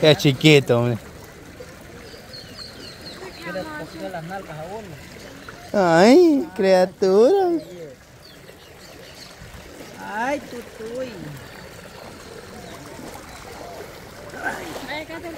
Qué chiquito, hombre. Ay, criatura. Ay, tutuy. Ay, Catherine.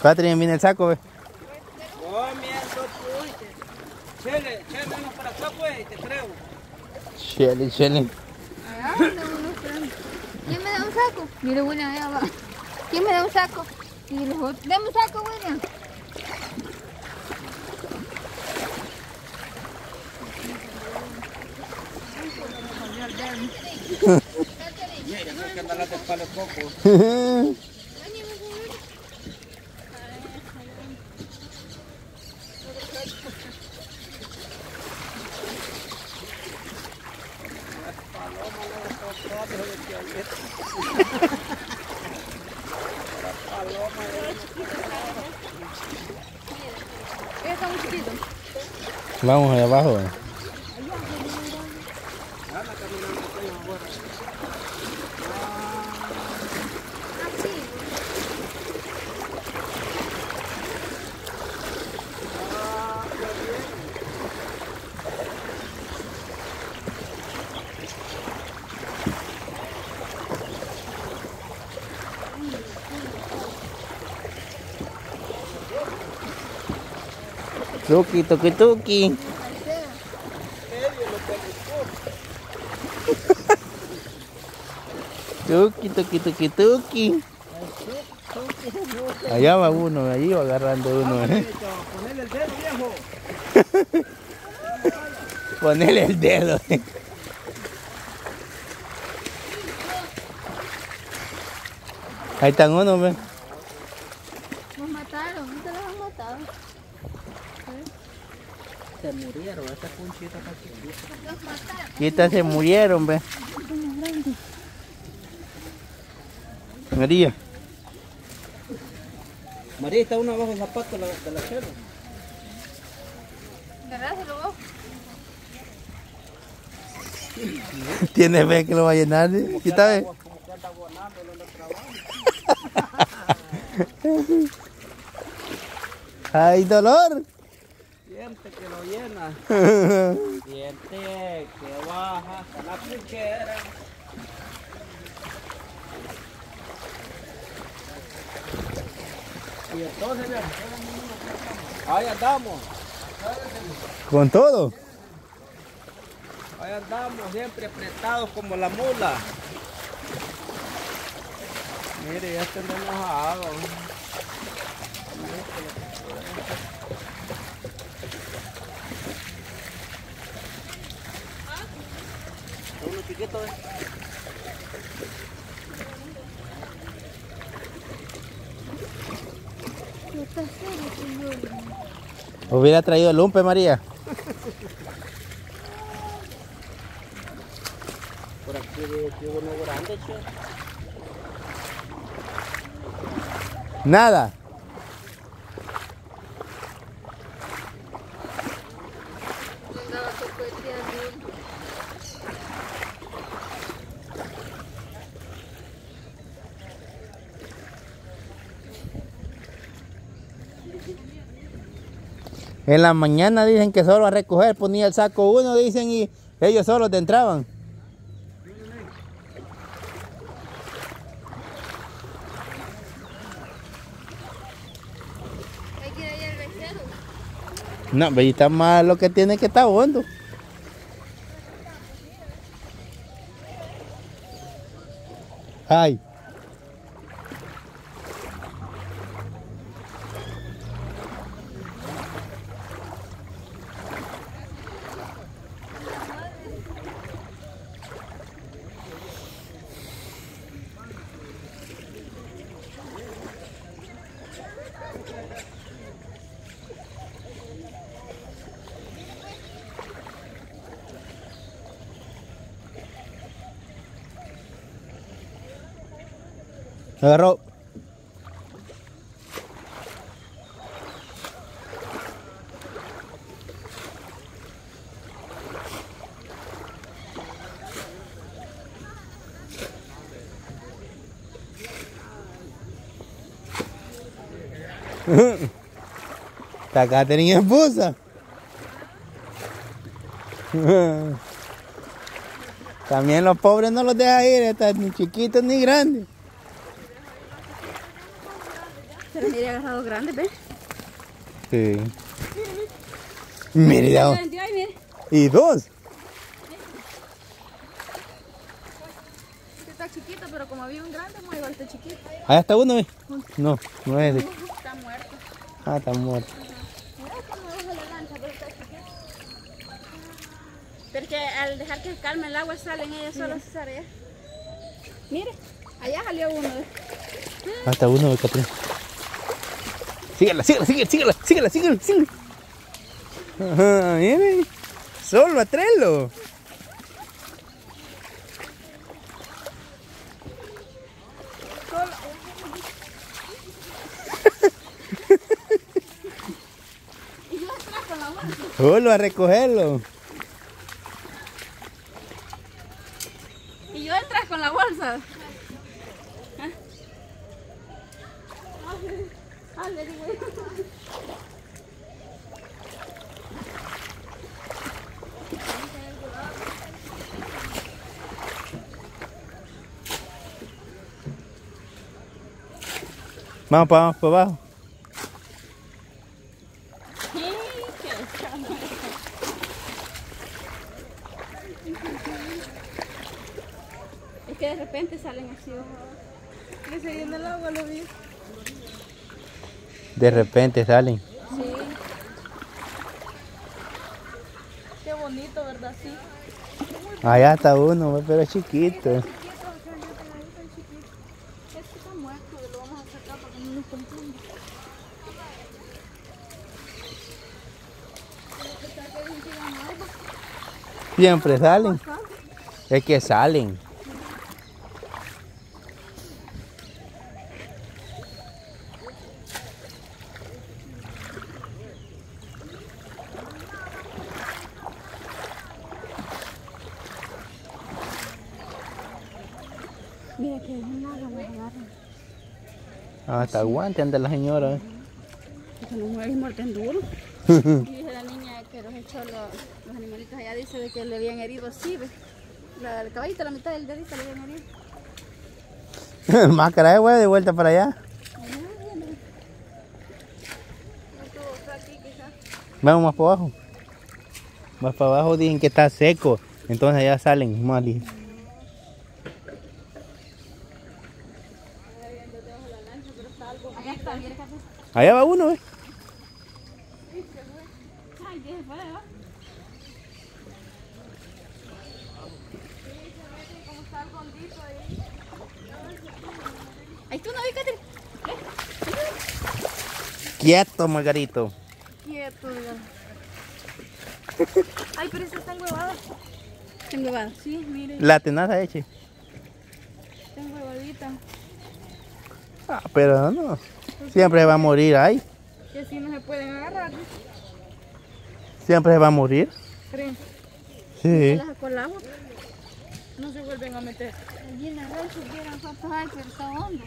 Catherine, mira el saco, ve. Oh, mira, tutuy. Chele, chele, vamos para acá, pues, te creo. Chele, chele. ¿Quién me da un saco? Mira, buena, allá va. ¿Quién me da un saco? Y los otros. Dame un saco, buena. Vamos allá abajo. Tuki, tuki, tuki. Tuki, tuki, tuki, tuki. Allá va uno, allí va agarrando uno. Ponele el dedo, viejo. Ponele el dedo. Ahí están uno, ve. Nos mataron, ¿no te los han matado? Se murieron, esta conchita está aquí. Quitas se murieron, ve. María. María, está uno abajo del zapato de la chela. Agarráselo vos. ¿Tienes fe que lo va a llenar? Quítame. Como que anda volándolo en el trabajo. ¡Ay, dolor! Siente que lo llena. Siente que baja hasta la puchera. Y entonces, vean, ahí andamos. ¿Con todo? Ahí andamos, siempre apretados como la mula. Mire, ya tenemos agua. Hubiera traído el lumpe, María. Por aquí hubo uno grande, che. Nada. En la mañana dicen que solo a recoger, ponía el saco uno, dicen, y ellos solos te entraban. Hay que ir allá al vecino. No, pero está más lo que tiene que estar hondo. Ay. Agarró. Está Catrin esposa. También los pobres no los deja ir, están ni chiquitos ni grandes. Se los hubiera agarrado grandes, ¿ves? Sí. Mira, y dos. Este está chiquito, pero como había un grande, muy igual este chiquito. Allá está uno, ¿ves? No, no es ese. Está muerto. Ah, está muerto. Porque al dejar que calme el agua salen ellas solas esas áreas. Mire, allá salió uno. Ah, está uno de Catrina. Síguela, síguela, síguela, síguela, síguela, síguela. Ajá, mire. Solo a trelo. Y yo atrás con la mano. Solo a recogerlo. Y yo atrás con la bolsa. ¿Ah? Vamos para abajo, para abajo. Es que de repente salen así, ojo. Que se llena el agua, lo vi. De repente salen. Sí. Qué bonito, ¿verdad? Sí. Allá está uno, pero chiquito. Sí, chiquito. Es que está muerto, lo vamos a sacar para que no nos confunda. Siempre salen. Es que salen. Mira que es un agua, me agarran. Ah, está aguante ante la señora. Porque los muebles muerten duro. Y dice la niña que los echó los animalitos allá, dice de que le habían herido así, ¿ves? El caballito, la mitad del dedito le habían herido. Máscara de huevo de vuelta para allá. Vamos más para abajo. Más para abajo dicen que está seco, entonces allá salen más listos. Allá va uno, ¿eh? Ahí tú no ves, Catrin. Quieto, Margarito. Quieto, ya. Ay, pero esas están huevadas. Están huevadas, sí, mire. La tenaza eche. Están huevaditas. Ah, pero no. Siempre va a morir ahí. Que así no se pueden agarrar. Siempre va a morir. ¿Creen? Sí. ¿Las sacó el agua? No se vuelven a meter. Allí en la red subieron fotos ahí, pero está hondo.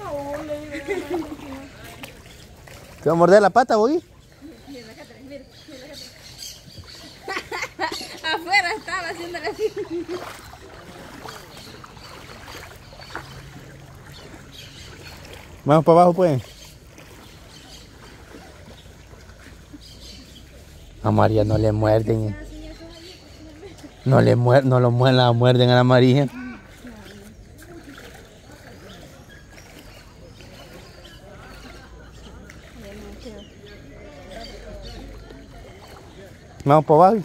No, le digo. ¿Te va a morder la pata, Bogi? Afuera estaba haciéndole así. Vamos para abajo, pues. A María no le muerden. No le muerden, no lo muerden, la muerden a la María. Vamos para abajo.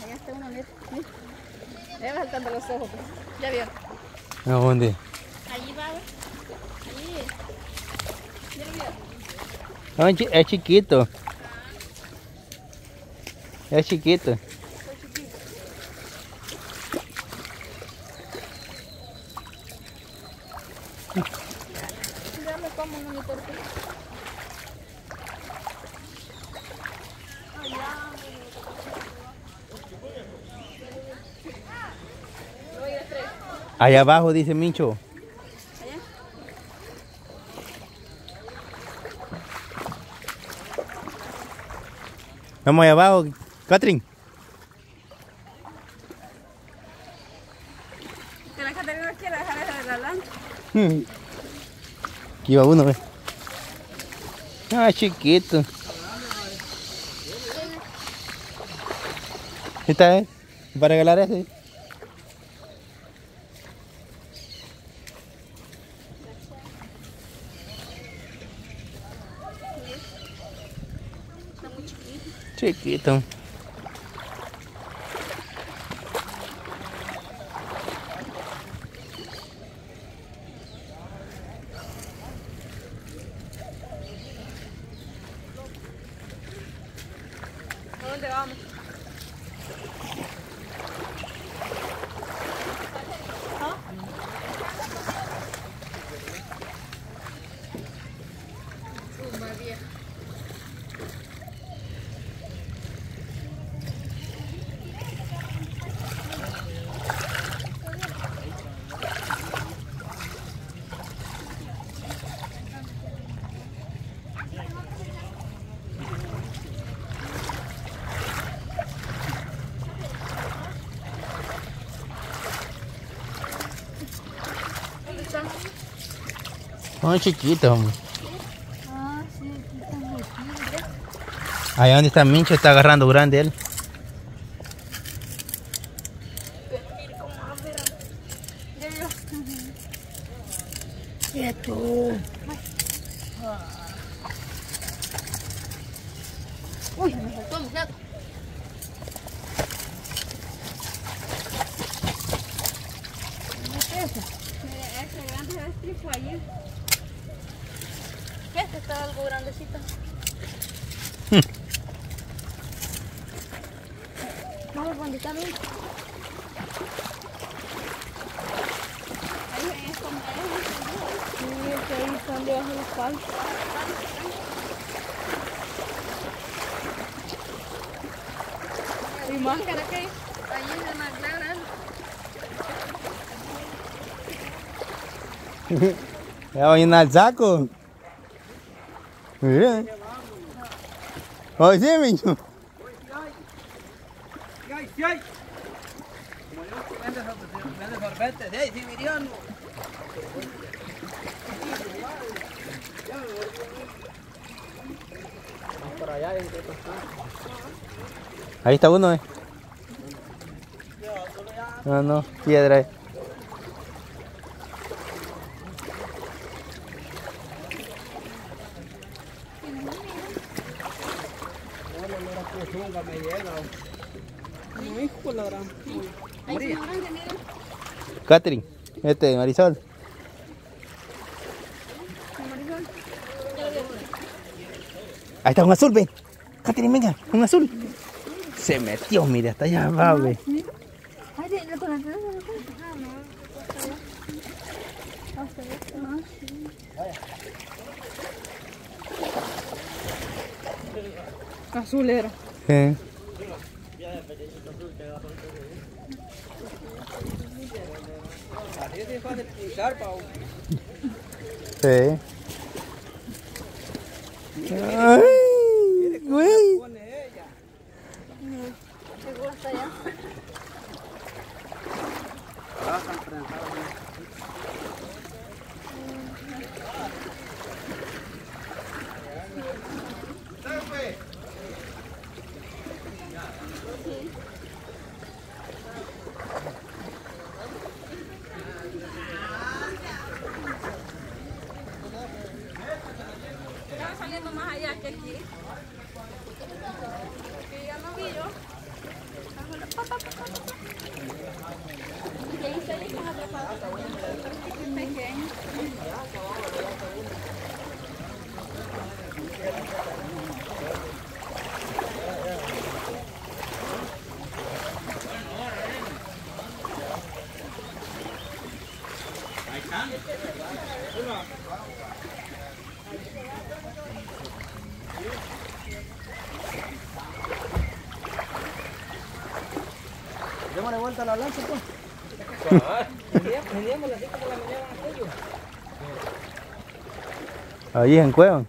Ya saltando los ojos, pues. Ya vio. ¿A dónde? Allí va, allí. Ya lo vio. No, es chiquito. Ah. Es chiquito. Ya me como un monitor. Allá abajo, dice Mincho. ¿Allá? Vamos allá abajo, Catrin. Que la Catrin no quiere dejar esa de la lancha. Aquí va uno, ve. Ah, chiquito. Esta es para regalar ese. Chiquito. ¿A dónde vamos? Son chiquitos, hombre. Ah, sí, allá donde está Mincho, está agarrando grande él. Uy, me saltó mi plato. ¿Qué es eso? Mira, ese grande se destripó ayer. Este está algo grandecito. Vamos por donde está Mincho. Ahí es donde hay. Sí, ahí están debajo de los palos. Y máscara que ahí es más clara. Ya va a llenar el saco. Miren. Hoy sí, Mincho. Ahí está uno, eh. No, no, piedra. Nunca me llega. No, hijo, la gran. María. Catherine, este, Marisol. Ahí está un azul, ve. Catherine, venga, un azul. Se metió, mira, hasta allá va, ve. Azul era. Sí. Sí. Ay, güey. Llegó hasta allá. Démosle vuelta a la lancha, pues. Allí en Cueva.